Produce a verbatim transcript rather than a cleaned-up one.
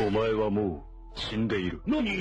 お前はもう死んでいる。何？